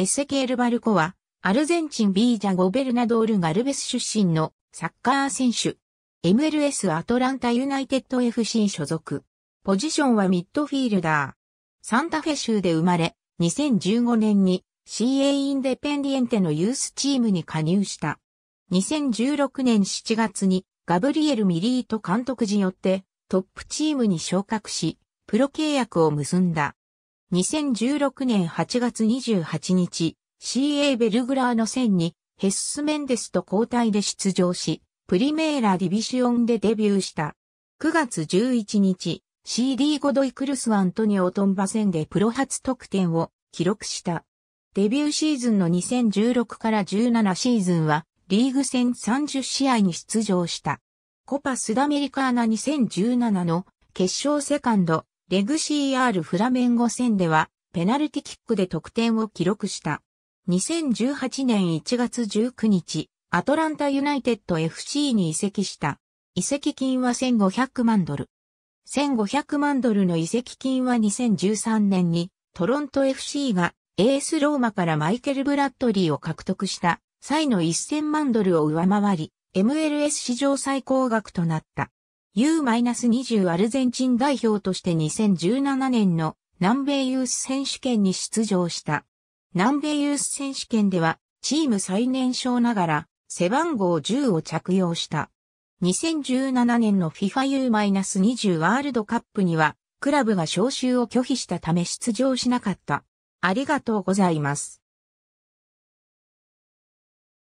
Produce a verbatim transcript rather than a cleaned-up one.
エセケール・バルコは、アルゼンチンビージャ・ゴベルナドール・ガルベス出身のサッカー選手。エムエルエス アトランタ・ユナイテッド エフシー 所属。ポジションはミッドフィールダー。サンタフェ州で生まれ、にせんじゅうごねんに シーエー インデペンディエンテのユースチームに加入した。にせんじゅうろくねんしちがつにガブリエル・ミリート監督時よってトップチームに昇格し、プロ契約を結んだ。にせんじゅうろくねんはちがつにじゅうはちにち、シーエー ベルグラーノ戦にヘッス・メンデスと交代で出場し、プリメーラ・ディビシオンでデビューした。くがつじゅういちにち、シーディー ゴドイ・クルス・アントニオ・トンバ戦でプロ初得点を記録した。デビューシーズンのにせんじゅうろくからじゅうななシーズンは、リーグ戦さんじゅう試合に出場した。コパ・スダメリカーナにせんじゅうななの決勝セカンド、レグシー アール フラメンゴ戦ではペナルティキックで得点を記録した。にせんじゅうはちねんいちがつじゅうくにち、アトランタ・ユナイテッド エフシー に移籍した。移籍金はせんごひゃくまんドル。せんごひゃくまんドルの移籍金はにせんじゅうさんねんにトロント エフシー がエースローマからマイケル・ブラッドリーを獲得した際のせんまんドルを上回り、エムエルエス 史上最高額となった。ユーにじゅう アルゼンチン代表としてにせんじゅうななねんの南米ユース選手権に出場した。南米ユース選手権ではチーム最年少ながら背番号じゅうを着用した。にせんじゅうななねんの フィファ ユーにじゅう ワールドカップにはクラブが招集を拒否したため出場しなかった。ありがとうございます。